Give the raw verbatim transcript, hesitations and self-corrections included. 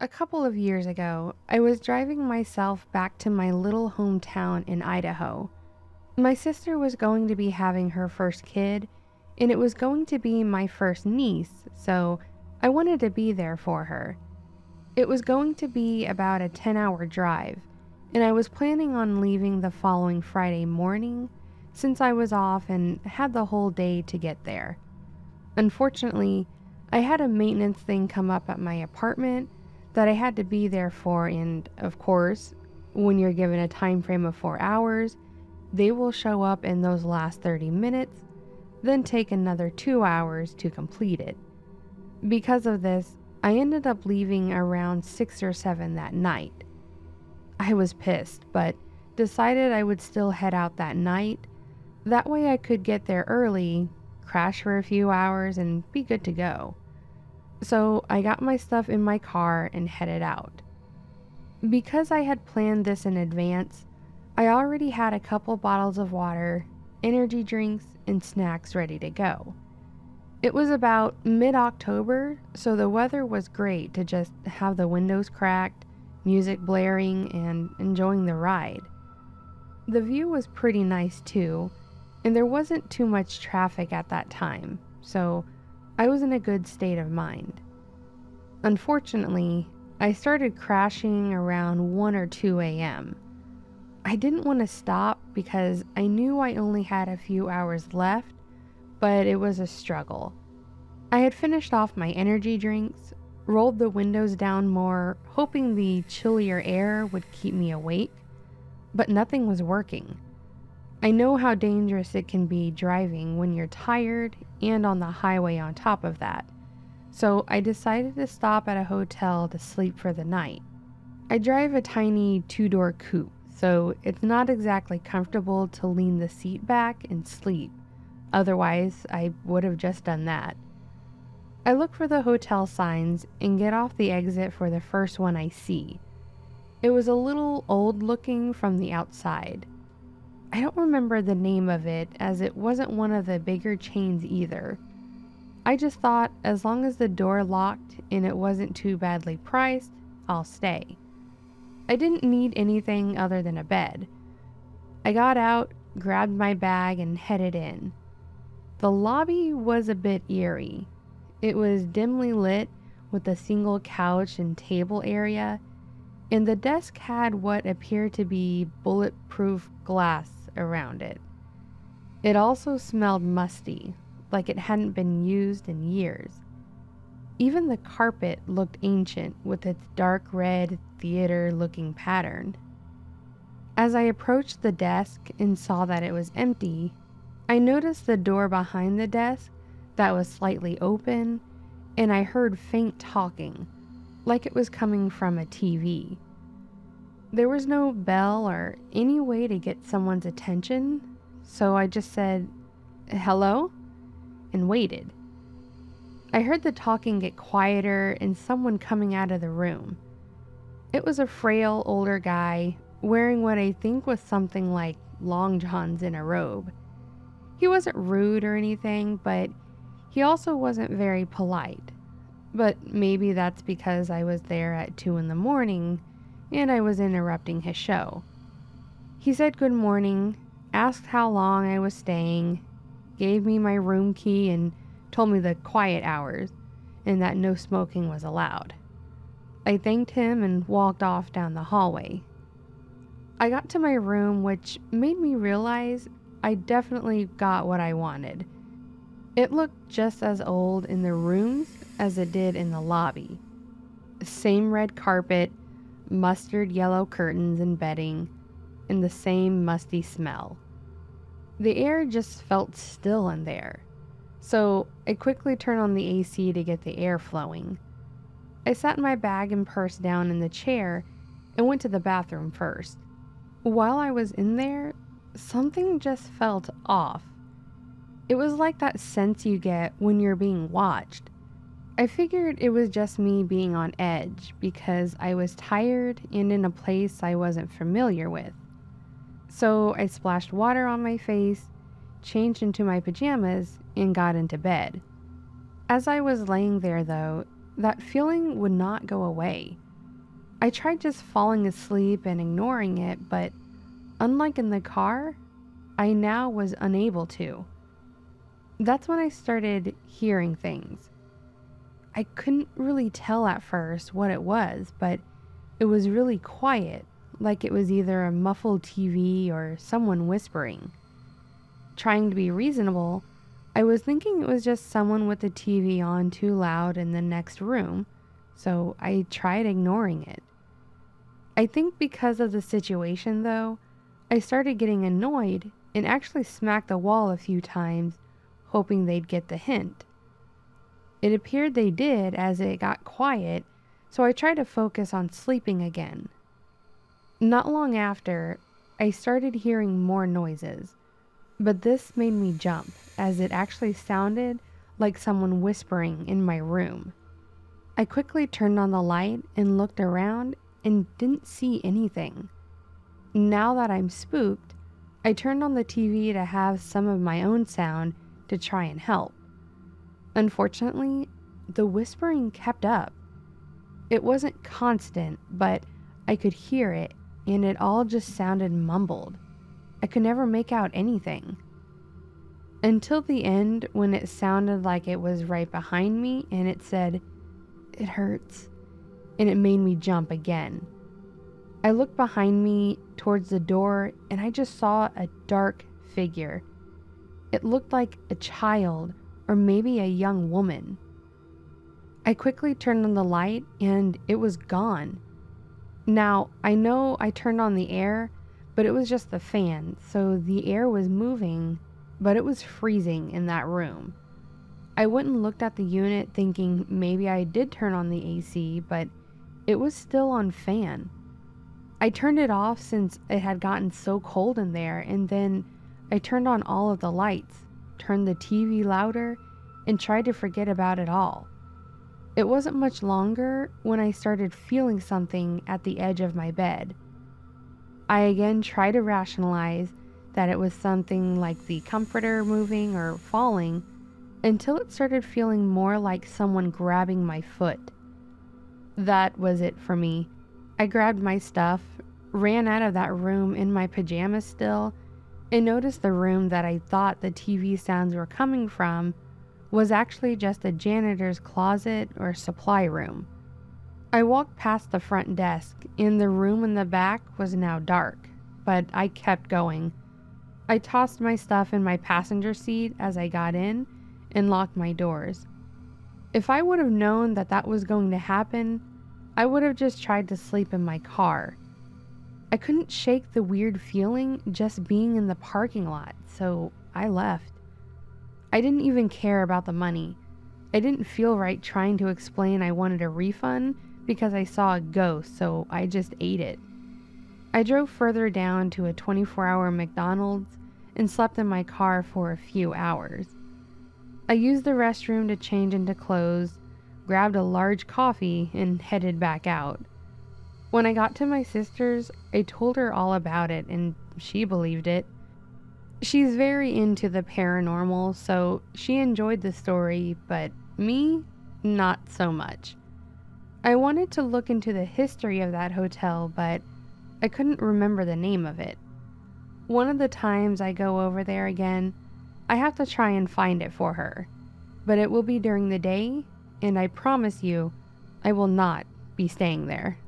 A couple of years ago, I was driving myself back to my little hometown in Idaho. My sister was going to be having her first kid, and it was going to be my first niece, so I wanted to be there for her. It was going to be about a ten-hour drive, and I was planning on leaving the following Friday morning since I was off and had the whole day to get there. Unfortunately, I had a maintenance thing come up at my apartment that I had to be there for, and of course, when you're given a time frame of four hours, they will show up in those last thirty minutes, then take another two hours to complete it. Because of this, I ended up leaving around six or seven that night. I was pissed, but decided I would still head out that night. That way I could get there early, crash for a few hours, and be good to go. So I got my stuff in my car and headed out. Because I had planned this in advance, I already had a couple bottles of water, energy drinks, and snacks ready to go. It was about mid-October, so the weather was great to just have the windows cracked, music blaring, and enjoying the ride. The view was pretty nice too, and there wasn't too much traffic at that time, so I was in a good state of mind. Unfortunately, I started crashing around one or two a m I didn't want to stop because I knew I only had a few hours left, but it was a struggle. I had finished off my energy drinks, rolled the windows down more, hoping the chillier air would keep me awake, but nothing was working. I know how dangerous it can be driving when you're tired and on the highway on top of that, so I decided to stop at a hotel to sleep for the night. I drive a tiny two-door coupe, so it's not exactly comfortable to lean the seat back and sleep, otherwise I would have just done that. I look for the hotel signs and get off the exit for the first one I see. It was a little old-looking from the outside. I don't remember the name of it, as it wasn't one of the bigger chains either. I just thought as long as the door locked and it wasn't too badly priced, I'll stay. I didn't need anything other than a bed. I got out, grabbed my bag, and headed in. The lobby was a bit eerie. It was dimly lit with a single couch and table area, and the desk had what appeared to be bulletproof glass around it. It also smelled musty, like it hadn't been used in years. Even the carpet looked ancient with its dark red theater-looking pattern. As I approached the desk and saw that it was empty, I noticed the door behind the desk that was slightly open, and I heard faint talking, like it was coming from a T V. There was no bell or any way to get someone's attention, so I just said, "Hello?" and waited. I heard the talking get quieter and someone coming out of the room. It was a frail older guy wearing what I think was something like long johns and a robe. He wasn't rude or anything, but he also wasn't very polite. But maybe that's because I was there at two in the morning and I was interrupting his show. He said good morning, asked how long I was staying, gave me my room key, and told me the quiet hours and that no smoking was allowed. I thanked him and walked off down the hallway. I got to my room, which made me realize I definitely got what I wanted. It looked just as old in the rooms as it did in the lobby. Same red carpet, mustard yellow curtains and bedding, and the same musty smell. The air just felt still in there, so I quickly turned on the A C to get the air flowing. I sat my bag and purse down in the chair and went to the bathroom first. While I was in there, something just felt off. It was like that sense you get when you're being watched. I figured it was just me being on edge because I was tired and in a place I wasn't familiar with. So I splashed water on my face, changed into my pajamas, and got into bed. As I was laying there though, that feeling would not go away. I tried just falling asleep and ignoring it, but unlike in the car, I now was unable to. That's when I started hearing things. I couldn't really tell at first what it was, but it was really quiet, like it was either a muffled T V or someone whispering. Trying to be reasonable, I was thinking it was just someone with the T V on too loud in the next room, so I tried ignoring it. I think because of the situation though, I started getting annoyed and actually smacked the wall a few times, hoping they'd get the hint. It appeared they did as it got quiet, so I tried to focus on sleeping again. Not long after, I started hearing more noises, but this made me jump as it actually sounded like someone whispering in my room. I quickly turned on the light and looked around and didn't see anything. Now that I'm spooked, I turned on the T V to have some of my own sound to try and help. Unfortunately, the whispering kept up. It wasn't constant, but I could hear it, and it all just sounded mumbled. I could never make out anything. Until the end, when it sounded like it was right behind me, and it said, "It hurts," and it made me jump again. I looked behind me towards the door, and I just saw a dark figure. It looked like a child, or maybe a young woman. I quickly turned on the light and it was gone. Now, I know I turned on the air, but it was just the fan, so the air was moving, but it was freezing in that room. I went and looked at the unit thinking maybe I did turn on the A C, but it was still on fan. I turned it off since it had gotten so cold in there, and then I turned on all of the lights, turned the T V louder, and tried to forget about it all. It wasn't much longer when I started feeling something at the edge of my bed. I again tried to rationalize that it was something like the comforter moving or falling until it started feeling more like someone grabbing my foot. That was it for me. I grabbed my stuff, ran out of that room in my pajamas still, and noticed the room that I thought the T V sounds were coming from was actually just a janitor's closet or supply room. I walked past the front desk, and the room in the back was now dark, but I kept going. I tossed my stuff in my passenger seat as I got in and locked my doors. If I would have known that that was going to happen, I would have just tried to sleep in my car. I couldn't shake the weird feeling just being in the parking lot, so I left. I didn't even care about the money. I didn't feel right trying to explain I wanted a refund because I saw a ghost, so I just ate it. I drove further down to a twenty-four hour McDonald's and slept in my car for a few hours. I used the restroom to change into clothes, grabbed a large coffee, and headed back out. When I got to my sister's, I told her all about it, and she believed it. She's very into the paranormal, so she enjoyed the story, but me, not so much. I wanted to look into the history of that hotel, but I couldn't remember the name of it. One of the times I go over there again, I have to try and find it for her, but it will be during the day, and I promise you, I will not be staying there.